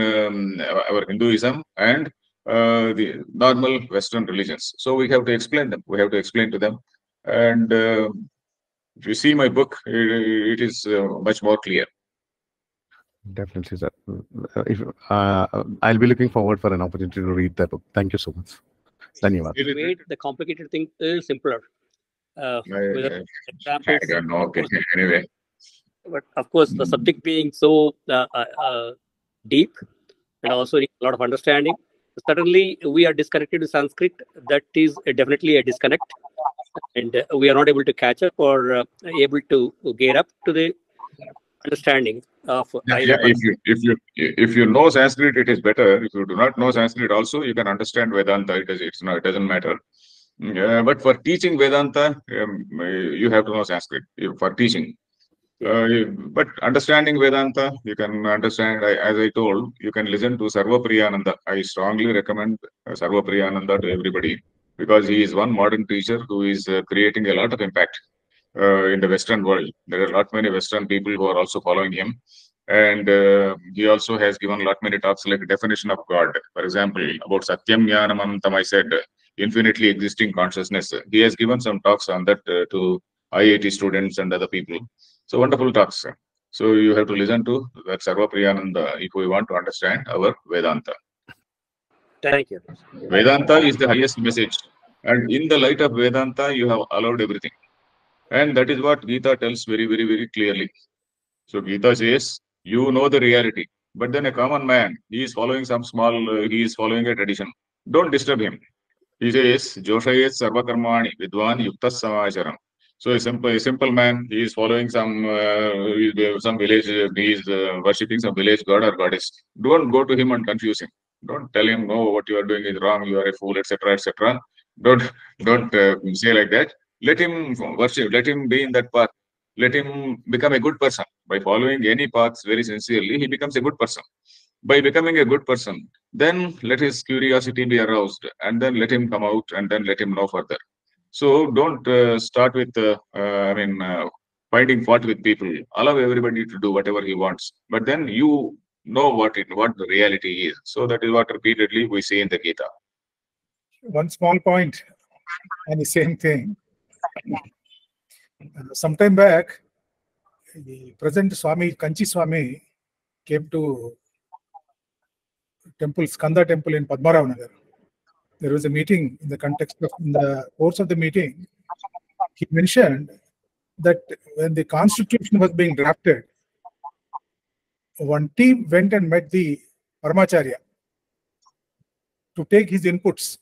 our Hinduism and the normal Western religions? So we have to explain them. We have to explain to them. And if you see my book, it is much more clear. Definitely, sir. I'll be looking forward for an opportunity to read that book. Thank you so much. Dhanyavad. You made the complicated thing simpler. I don't know. Okay. Anyway. But of course, the subject being so deep and also a lot of understanding, suddenly we are disconnected to Sanskrit. That is definitely a disconnect, and we are not able to catch up or able to get up to the understanding of. Yeah, if you know Sanskrit, it is better. If you do not know Sanskrit, also you can understand Vedanta. It doesn't matter. But for teaching Vedanta, you have to know Sanskrit for teaching. But understanding Vedanta, you can understand, as I told, you can listen to Sarvapriyananda. I strongly recommend Sarvapriyananda to everybody, because he is one modern teacher who is creating a lot of impact in the Western world. There are lot many Western people who are also following him. And he also has given lot many talks like definition of God. For example, about Satyam Jnanam Anantam, I said, infinitely existing consciousness. He has given some talks on that to IIT students and other people. So wonderful talks. So you have to listen to that Sarvapriyananda if we want to understand our Vedanta. Thank you. Vedanta is the highest message. And in the light of Vedanta, you have allowed everything. And that is what Gita tells very, very, very clearly. So Gita says, you know the reality. But then a common man, he is following he is following a tradition. Don't disturb him. He says, Joshayet Sarvakarmani Vidwan Yuktas Samacharam. So a simple man, he is following some village, he is worshipping some village god or goddess. Don't go to him and confuse him. Don't tell him, oh, what you are doing is wrong, you are a fool, etc., etc. Don't say like that. Let him worship, let him be in that path. Let him become a good person. By following any paths very sincerely, he becomes a good person. By becoming a good person, then let his curiosity be aroused, and then let him come out, and then let him know further. So don't start with, finding fault with people. Allow everybody to do whatever he wants, but then you know what the reality is. So that is what repeatedly we see in the Gita. One small point, and the same thing. Sometime back, the present Swami, Kanchi Swami, came to temple, Skanda temple in Padmarao Nagar. There was a meeting. In the course of the meeting, he mentioned that when the constitution was being drafted, one team went and met the Paramacharya to take his inputs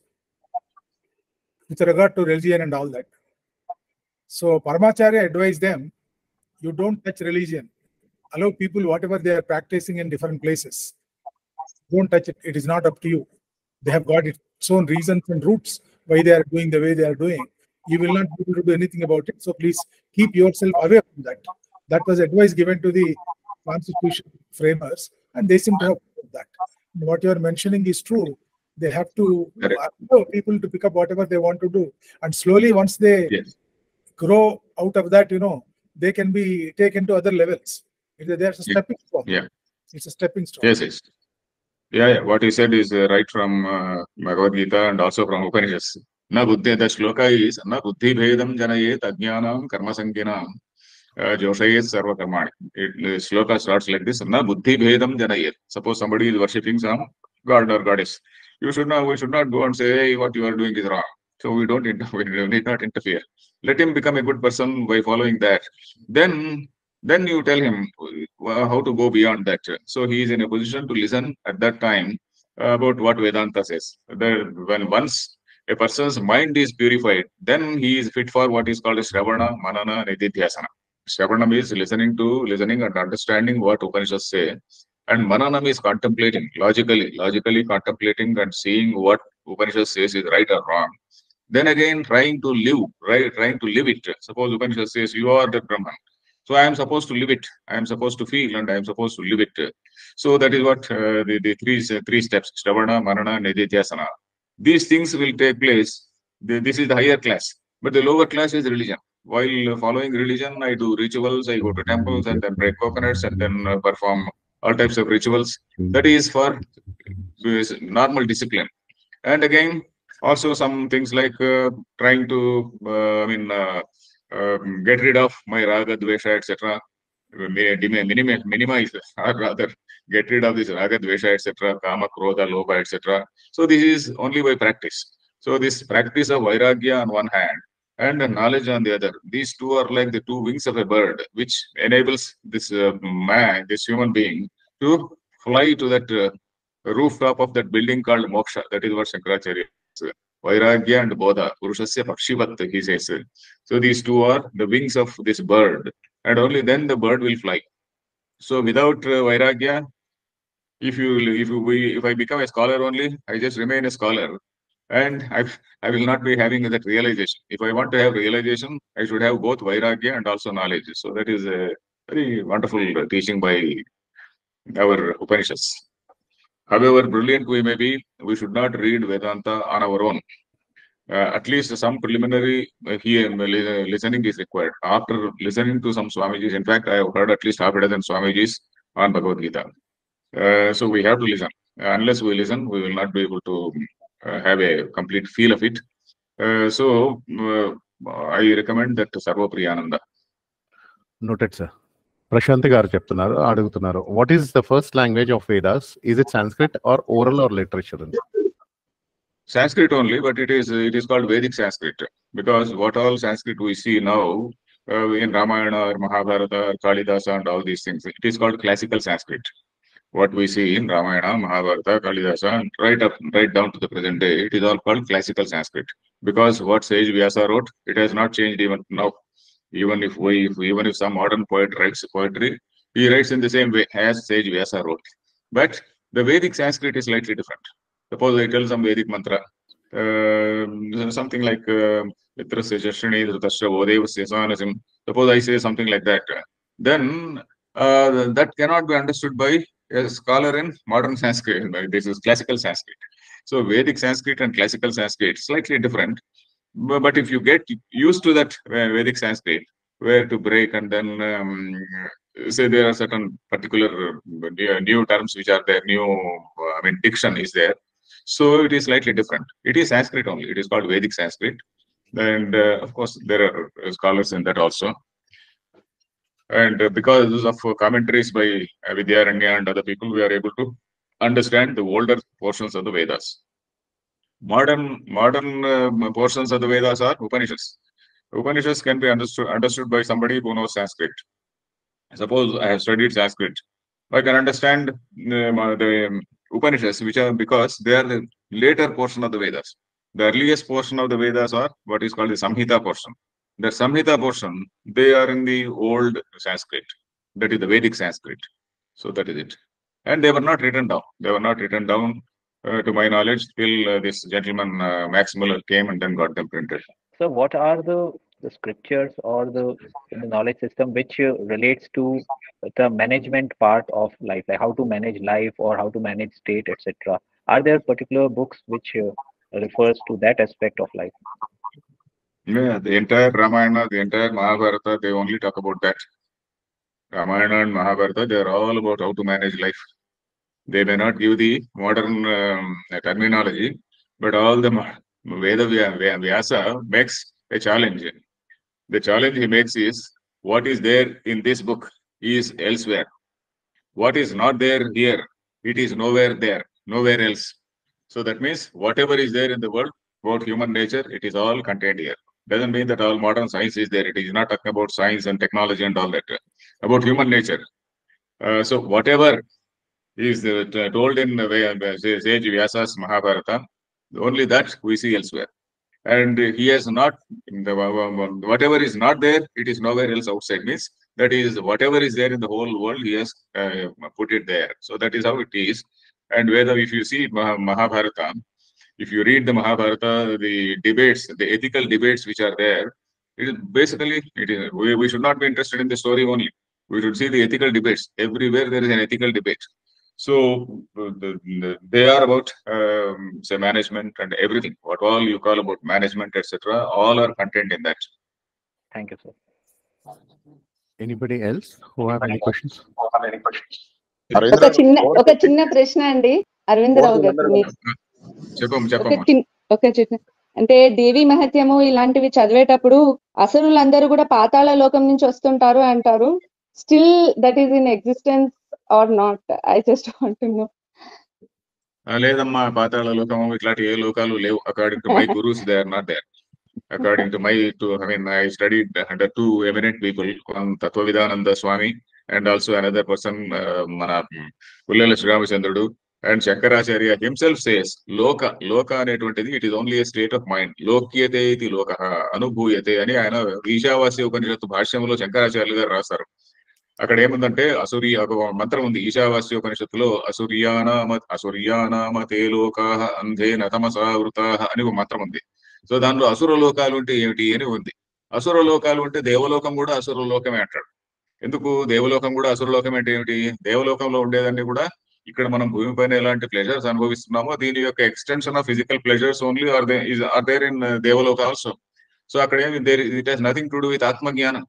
with regard to religion and all that. So Paramacharya advised them, you don't touch religion. Allow people whatever they are practicing in different places. Don't touch it. It is not up to you. They have got its own reasons and roots why they are doing the way they are doing. You will not be able to do anything about it. So please keep yourself away from that. That was advice given to the constitution framers, and they seem to have that. And what you are mentioning is true. They have to allow people to pick up whatever they want to do, and slowly, once they grow out of that, they can be taken to other levels. There's a stepping stone. Yeah, it's a stepping stone. Yes, yes. Yeah. What you said is right from Bhagavad Gita and also from Upanishads. Na buddhi, the shloka is na buddhi bhedam janayet ajnanam karma sankinam joshayet sarva karmani. The shloka starts like this: na buddhi bhedam janayet. Suppose somebody is worshipping some god or goddess. We should not go and say, hey, what you are doing is wrong. So we don't interfere. We need not interfere. Let him become a good person by following that. Then you tell him how to go beyond that. So he is in a position to listen at that time about what Vedanta says. Once a person's mind is purified, then he is fit for what is called a Shravana, Manana, Nididhyasana. Shravana means listening and understanding what Upanishads say. And Manana is contemplating, logically contemplating and seeing what Upanishad says is right or wrong. Then again, trying to live it. Suppose Upanishad says, you are the Brahman. So I am supposed to live it. I am supposed to feel and I am supposed to live it. So that is what the three steps, Shravana, Manana, Nididhyasana. These things will take place. This is the higher class. But the lower class is religion. While following religion, I do rituals, I go to temples and then break coconuts and then perform all types of rituals. That is for normal discipline. And again, also some things like trying to get rid of my raga, dvesha, etc. Minimize, or rather, get rid of this raga, dvesha, etc. Kama, krodha, loba, etc. So this is only by practice. So this practice of vairagya on one hand and the knowledge on the other. These two are like the two wings of a bird, which enables this man, this human being, to fly to that rooftop of that building called moksha. That is what Shankaracharya says. Vairagya and Bodha, Purushasya Pakshivat, he says. So these two are the wings of this bird, and only then the bird will fly. So without Vairagya, if I become a scholar only, I just remain a scholar, and I will not be having that realization. If I want to have realization, I should have both Vairagya and also knowledge. So that is a very wonderful teaching by our Upanishads. However brilliant we may be, we should not read Vedanta on our own. At least some preliminary listening is required. After listening to some Swamijis, in fact, I have heard at least half a dozen Swamijis on Bhagavad Gita. So we have to listen. Unless we listen, we will not be able to have a complete feel of it. I recommend that Sarvapriyananda. Noted, sir. Prashanthi garu cheptunnaru adugutunnaru, what is the first language of Vedas? Is it Sanskrit or oral or literature? Sanskrit only, but it is called Vedic Sanskrit, because what all Sanskrit we see now in Ramayana or Mahabharata or Kalidasa and all these things, it is called classical Sanskrit. What we see in Ramayana, Mahabharata, Kalidasa, and right down to the present day, it is all called classical Sanskrit, because what sage Vyasa wrote, it has not changed even now. Even if some modern poet writes poetry, he writes in the same way as sage Vyasa wrote. But the Vedic Sanskrit is slightly different. Suppose I tell some Vedic mantra, something like suppose I say something like that, then that cannot be understood by a scholar in modern Sanskrit. This is classical Sanskrit. So Vedic Sanskrit and classical Sanskrit slightly different. But if you get used to that Vedic Sanskrit, where to break, and then say there are certain particular new terms which are there, new, I mean, diction is there. So it is slightly different. It is Sanskrit only. It is called Vedic Sanskrit. And of course, there are scholars in that also. And because of commentaries by Vidyaranya and other people, we are able to understand the older portions of the Vedas. Modern portions of the Vedas are Upanishads. Upanishads can be understood by somebody who knows Sanskrit. Suppose I have studied Sanskrit, I can understand the Upanishads, which are, because they are the later portion of the Vedas. The earliest portion of the Vedas are what is called the Samhita portion. The Samhita portion, they are in the old Sanskrit, that is the Vedic Sanskrit. So that is it. And they were not written down. They were not written down, to my knowledge, till this gentleman Max Muller came and then got them printed. So what are the scriptures or the knowledge system which relates to the management part of life, like how to manage life or how to manage state, etc.? Are there particular books which refers to that aspect of life? Yeah, the entire Ramayana, the entire Mahabharata, they only talk about that. Ramayana and Mahabharata, they are all about how to manage life. They may not give the modern terminology, but all the Veda Vyasa makes a challenge. The challenge he makes is, what is there in this book is elsewhere. What is not there here, it is nowhere there, nowhere else. So that means whatever is there in the world about human nature, it is all contained here. Doesn't mean that all modern science is there. It is not talking about science and technology and all that, about human nature. So whatever is told in sage Vyasa's Mahabharata, only that we see elsewhere. And he has not, whatever is not there, it is nowhere else outside. Means that is whatever is there in the whole world, he has put it there. So that is how it is. And whether if you see Mahabharata, if you read the Mahabharata, the debates, the ethical debates which are there, it is basically, we should not be interested in the story only. We should see the ethical debates. Everywhere there is an ethical debate. So they are about, say, management and everything. What all you call about management, etc., all are contained in that. Thank you, sir. Anybody else who have any questions? Okay, chinna prashna andi Arvinda Rao garu అంటే దేవి మహత్యము ఇలాంటివి చదివేటప్పుడు అసరులందరూ కూడా పాతాళ లోకం నుంచి వస్తుంటారు అంటారు. Still that is in existence or not? I just want to know. లేదమ్మా, పాతాళ లోకము ఇట్లాంటి ఏ లోకాలు లేవు. According to my gurus they are not there. According to my I studied under two eminent people, Tattvavidhananda Swami and also another person, Pullela Ramachandra Raji, and Shankaracharya himself says, Loka anetuantadi, it is only a state of mind. Lokyate iti lokaha, anubhuyate ani ayana Ishavasya Upanishattu bhashyamlo Shankaracharya garu rasaru. Akkada emundante asuriya mantra undi. Ishavasya Upanishattulo asuriyana mate lokaha andhena tamasa vrutaha ani oka mantra undi. So danlo asura lokalu unte emiti ani undi. Asura lokalu unte devalokam kuda asura lokame antaru. ఎందుకు దేవలోకం కూడా అసురలోకం అంటే ఏమిటి? దేవలోకంలో ఉండేదాన్ని కూడా ఇక్కడ మనం భూమి పైన ఎలాంటి ప్లెజర్స్ అనుభవిస్తున్నామో దీని యొక్క extension of physical pleasures only are there in దేవలోక also. So అక్కడ ఏమి there it has nothing to do with ఆత్మజ్ఞానం.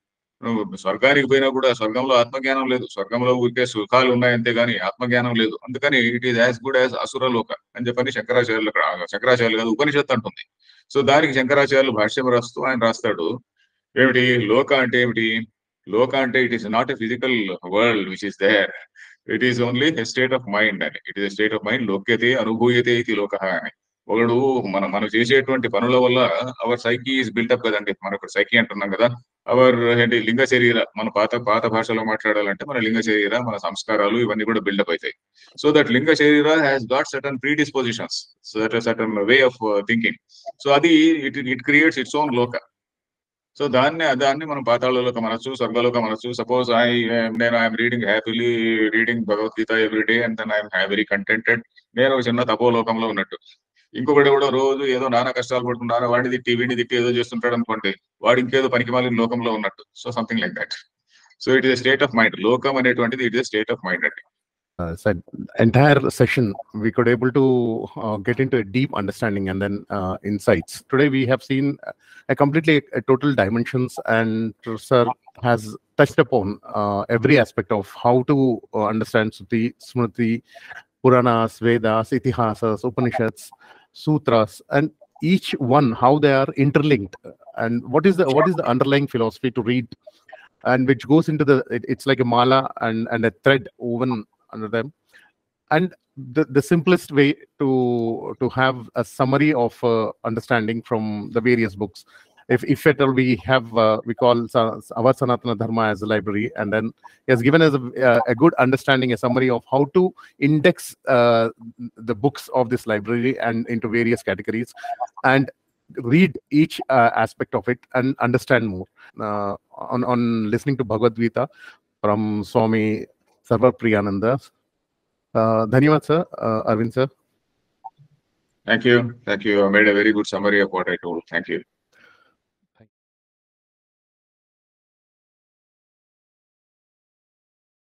నువ్వు స్వర్గానికి పోయినా కూడా స్వర్గంలో ఆత్మజ్ఞానం లేదు. స్వర్గంలో ఊరికే సుఖాలు ఉన్నాయి అంతే కానీ ఆత్మజ్ఞానం లేదు. అందుకని it is as good as Asuraloka అని చెప్పని శంకరాచార్యులు కాదు ఉపనిషత్తు అంటుంది. సో దానికి శంకరాచార్యులు భాష్యం రాస్తూ ఆయన రాస్తాడు ఏమిటి లోక అంటే ఏమిటి? Lokante, it is not a physical world which is there. It is only a state of mind. It is a state of mind. Lokyate, anubhuyate iti lokaha. Manu chesetuvanti panula valla our psyche is built up kadandi. Manaku psyche antunnam kada. Our linga sharira, manu pata bhashalo matladalante mana linga sharira, mana samskaralu ivanni kuda build up aitayi. So that linga sharira has got certain predispositions, so that a certain way of thinking. So adi it creates its own loka. So దాన్ని మనం పాతాళలోక మనసు, స్వర్గలోక మనసు. Suppose నేను I'm reading happily reading Bhagavad Gita every day and then I'm very contented. నేను ఒక చిన్న తపోలోకంలో ఉన్నట్టు. ఇంకొకటి కూడా రోజు ఏదో నానా కష్టాలు పడుతున్నాను, వాడిని తిట్టి వీడిని తిట్టి ఏదో చేస్తుంటాడు అనుకోండి, వాడు ఇంకేదో పనికి మాలిన లోకంలో ఉన్నట్టు. So something like that. So it is state of mind. లోకం అనేటువంటిది it is state of mind అండి. said, entire session we could able to get into a deep understanding and then insights. Today we have seen a completely total dimensions, and sir has touched upon every aspect of how to understand Suti, Smriti, Puranas, Vedas, Itihasas, Upanishads, Sutras, and each one how they are interlinked and what is the underlying philosophy to read, and which goes into the it's like a mala and a thread woven under them. And the simplest way to have a summary of understanding from the various books, if at all we have we call our Sanatana Dharma as a library, and then he has given us a good understanding, a summary of how to index the books of this library and into various categories and read each aspect of it and understand more. On listening to Bhagavad Gita from Swami Sarvapriyananda. Dhanyavad sir, Arvind sir. Thank you. Thank you. I made a very good summary of what I told. Thank you.